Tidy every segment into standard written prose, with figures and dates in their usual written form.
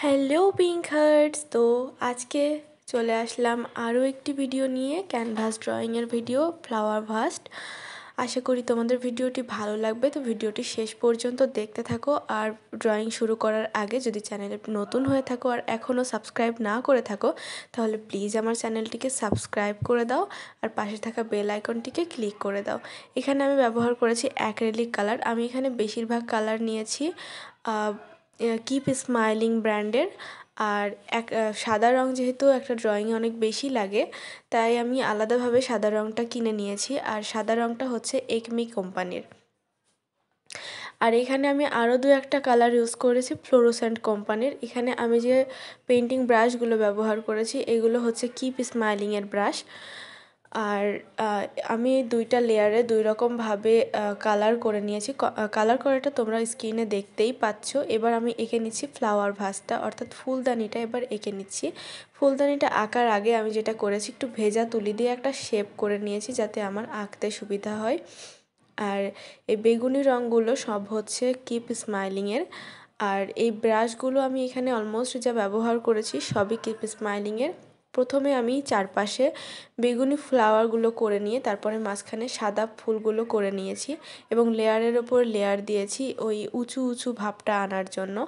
Hello pink hearts. तो आज के चले आसलम आरो एक भिडियो निये canvas drawing video flower vase. आशा करी तुम्हारे भिडियोटी भालो लागबे। तो भिडियोटी शेष पर्यन्त देखते थको। और ड्रॉइंग शुरू करार आगे जदि चैनल नतून हये थाको और एखोनो सबस्क्राइब ना करे थाको ताहले प्लिज आमार चैनलटिके सबस्क्राइब करे दाओ और पाशे थाका बेल आइकनटिके क्लिक करे दाओ। एखाने आमी व्यवहार करेछि एक्रेलिक कलर। आमी एखाने बेशिरभाग कलर नियेछि कीप स्माइलिंग ब्रैंडेर। और एक सदा रंग जेहेतु एक ड्रॉइंग अनेक बेशी लागे ताई आमी आलादा भावे सदा रंगटा किने नियेछि। और सदा रंगटा होच्छे एकमी कोम्पानिर। और एखाने आमी आरो दो एक कलर यूज करेछि फ्लोरोसेंट कोम्पानिर। एखाने आमी जे पेंटिंग ब्राशगुलो व्यवहार करेछि एगुलो होच्छे कीप स्माइलिंगेर ब्राश। और आमी दुईटा लेयारे दुई रकम भावे कलर करे नियेछि। कलर कराटा तोमरा स्क्रिने देखतेई पाच्छो। एबार आमी एके निच्छी फ्लावर भासटा अर्थात फुलदानिटा। एबार एके निच्छी फुलदानिटा। आकार आगे आमी जेटा करेछि एकटु भेजा तुली दिये एकटा शेप करे नियेछि जाते आमार आंकते सुविधा हय। और ए बेगुनी रंगगुलो सब होच्छे कीप स्माइलिंगेर। और ए ब्राशगुलो आमी एखाने अलमोस्ट जा व्यवहार करेछि सबई कीप स्माइलिंगेर। प्रथमे आमी चारपाशे बेगुनी फ्लावरगुलो करे निये तारपरे माझखाने सादा फुलगुलो करे नियेछि एबं लेयारेर ओपर लेयार दियेछि ओई उचु उचु भाबटा आनार जन्य।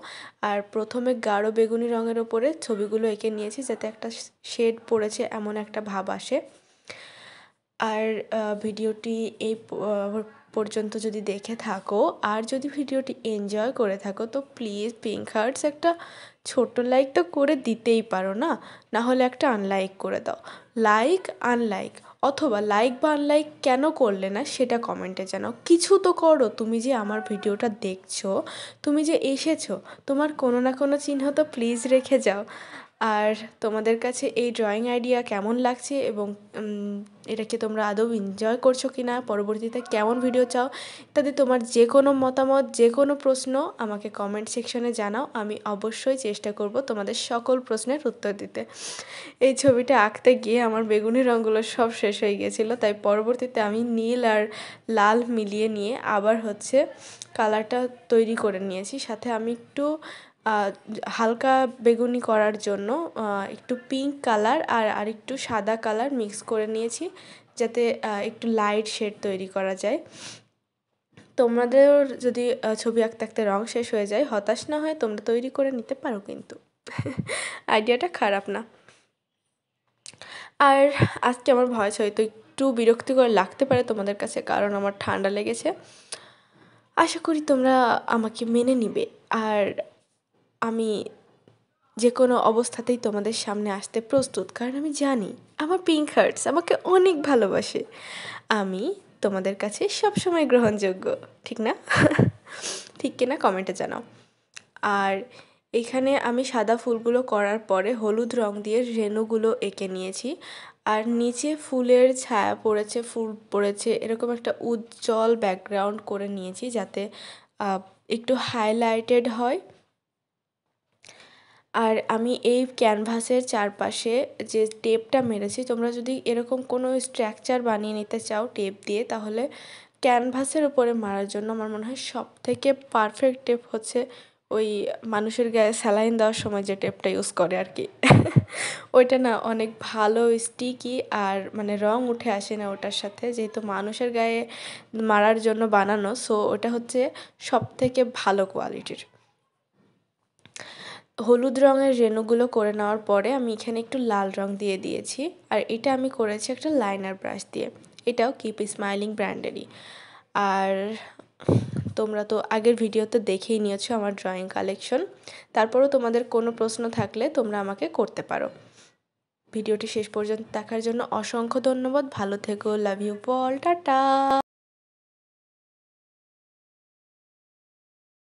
आर प्रथमे गाढ़ो बेगुनी रंगेर ओपरे छबिगुलो एके नियेछि जाते एकटा शेड पड़ेछे एमन एकटा भाब आसे। और भिडियोटी ए पर्यन्त जदि देखे थाको और जदि भिडियोटी एनजय करे थाको तो प्लिज पिंक हार्ट्स एकटा छोटो लाइक तो करे दितेई पारो ना, ना होले एकटा आनलाइक करे दाओ। लाइक आनलाइक अथवा लाइक बा आनलाइक केन करले ना सेटा कमेंटे जानाओ। किछु तो करो। तुमी जे आमार भिडियोटा देखछो, तुमी जे एसेछो, तोमार कोनो ना कोनो चिन्ह तो प्लिज रेखे जाओ। और तुम्हारे काছে এই ড্রয়িং আইডিয়া কেমন লাগছে এবং এটাকে তোমরা আদৌ এনজয় করছো কিনা, পরবর্তীতে কেমন ভিডিও চাও ইত্যাদি তোমার যে কোনো মতামত যে কোনো প্রশ্ন আমাকে কমেন্ট সেকশনে জানাও। আমি অবশ্যই চেষ্টা করব তোমাদের সকল প্রশ্নের উত্তর দিতে। এই ছবিটা আঁকতে গিয়ে আমার বেগুনি রঙগুলো সব শেষ হয়ে গিয়েছিল, তাই পরবর্তীতে আমি নীল আর লাল মিলিয়ে নিয়ে আবার হচ্ছে কালারটা তৈরি করে নিয়েছি। সাথে আমি একটু হালকা বেগুনি করার জন্য একটু পিঙ্ক কালার আর একটু সাদা কালার মিক্স করে নিয়েছি যাতে একটু লাইট শেড তৈরি করা যায়। তোমাদের যদি ছবি আঁকতে আঁকতে রং শেষ হয়ে যায় হতাশ না হয়, তোমরা তৈরি করে নিতে পারো, কিন্তু আইডিয়াটা খারাপ না। আর আজকে আমার ভয়েস হয়তো একটু বিরক্তিকর লাগতে পারে তোমাদের কাছে, কারণ আমার ঠান্ডা লেগেছে। আশা করি তোমরা আমাকে মেনে নিবে। আর আমি যে কোনো অবস্থাতেই তোমাদের সামনে আসতে প্রস্তুত, কারণ আমি জানি আমার পিঙ্ক হার্টস আমাকে অনেক ভালোবাসে। আমি তোমাদের কাছে সবসময় গ্রহণযোগ্য, ঠিক না? ঠিক কিনা কমেন্টে জানাও। আর এখানে আমি সাদা ফুলগুলো করার পরে হলুদ রং দিয়ে রেণুগুলো এঁকে নিয়েছি। আর নিচে ফুলের ছায়া পড়েছে, ফুল পড়েছে, এরকম একটা উজ্জ্বল ব্যাকগ্রাউন্ড করে নিয়েছি যাতে একটু হাইলাইটেড হয়। আর আমি এই ক্যানভাসের চারপাশে যে টেপটা মেরেছি, তোমরা যদি এরকম কোনো স্ট্রাকচার বানিয়ে নিতে চাও টেপ দিয়ে, তাহলে ক্যানভাসের উপরে মারার জন্য আমার মনে হয় সবথেকে পারফেক্ট টেপ হচ্ছে ওই মানুষের গায়ে স্যালাইন দেওয়ার সময় যে টেপটা ইউজ করে আর কি, ওইটা না অনেক ভালো স্টিকি আর মানে রং উঠে আসে না ওটার সাথে। যেহেতু মানুষের গায়ে মারার জন্য বানানো, সো ওটা হচ্ছে সবথেকে ভালো কোয়ালিটির। হলুদ রঙের রেণুগুলো করে নেওয়ার পরে আমি এখানে একটু লাল রং দিয়ে দিয়েছি। আর এটা আমি করেছি একটা লাইনার ব্রাশ দিয়ে, এটাও কিপ স্মাইলিং ব্র্যান্ডেরই। আর তোমরা তো আগের ভিডিওতে দেখেই নিয়েছো আমার ড্রয়িং কালেকশন। তারপরেও তোমাদের কোনো প্রশ্ন থাকলে তোমরা আমাকে করতে পারো। ভিডিওটি শেষ পর্যন্ত দেখার জন্য অসংখ্য ধন্যবাদ। ভালো থেকো। Love you all. টাটা।